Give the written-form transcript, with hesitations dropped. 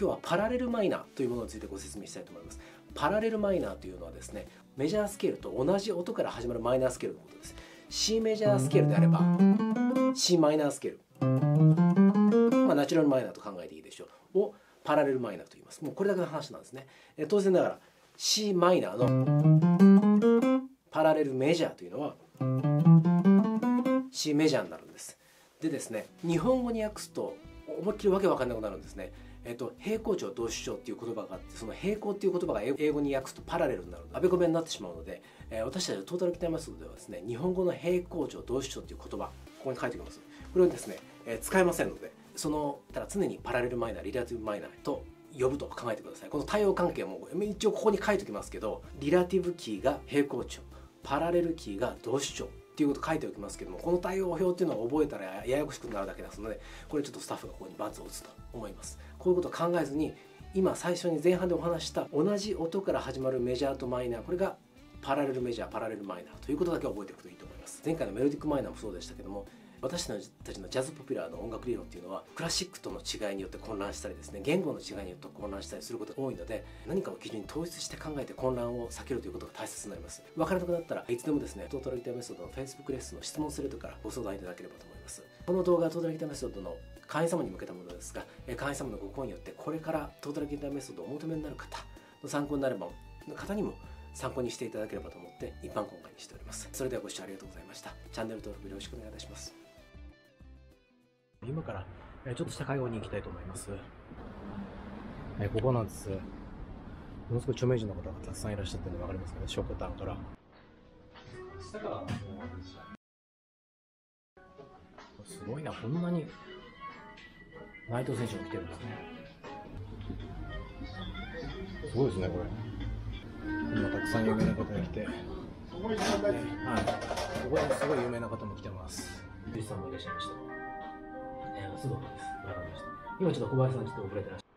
今日はパラレルマイナーというものについてご説明したいと思います。パラレルマイナーというのはですね、メジャースケールと同じ音から始まるマイナースケールのことです。C メジャースケールであれば C マイナースケール、ナチュラルマイナーと考えていいでしょう、をパラレルマイナーと言います。もうこれだけの話なんですね。当然ながら C マイナーのパラレルメジャーというのは C メジャーになるんです。でですね、日本語に訳すと思いっきりわけわかんなくなるんですね。平行調同主調っていう言葉があって、その平行っていう言葉が英語に訳すとパラレルになる、あべこべになってしまうので、私たちのトータルキタイマスではですね、日本語の平行調同主調っていう言葉、ここに書いておきます。これをですね、使えませんので、そのただ常にパラレルマイナー、リラティブマイナーと呼ぶと考えてください。この対応関係も一応ここに書いておきますけど、リラティブキーが平行調、パラレルキーが同主調っていうこと書いておきますけども、この対応表っていうのを覚えたらややこしくなるだけですので、これちょっとスタッフがここに×を打つと思います。こういうことを考えずに、今最初に前半でお話した同じ音から始まるメジャーとマイナー、これがパラレルメジャー、パラレルマイナーということだけ覚えておくといいと思います。前回のメロディックマイナーもそうでしたけども、私たちのジャズポピュラーの音楽理論っていうのは、クラシックとの違いによって混乱したりですね、言語の違いによって混乱したりすることが多いので、何かを基準に統一して考えて混乱を避けるということが大切になります。分からなくなったらいつでもですね、トータルギターメソッドの Facebook レッスンの質問スレッドからご相談いただければと思います。この動画はトータルギターメソッドの会員様に向けたものですが、会員様のご購入によってこれからトータルギターメソッドをお求めになる方の参考になれば、方にも参考にしていただければと思って一般公開にしております。それではご視聴ありがとうございました。チャンネル登録よろしくお願いいたします。今からちょっとした会合に行きたいと思います。ここなんです。ものすごい著名人の方がたくさんいらっしゃってるの分かりますかね、ショコタンから。すごいな、こんなに内藤選手も来てるんですね。すごいですね、これ。今たくさん有名な方が来て、ここにすごい有名な方も来てます。藤井さんもいらっしゃいました。今ちょっと小林さんちょっと遅れてらっしゃる。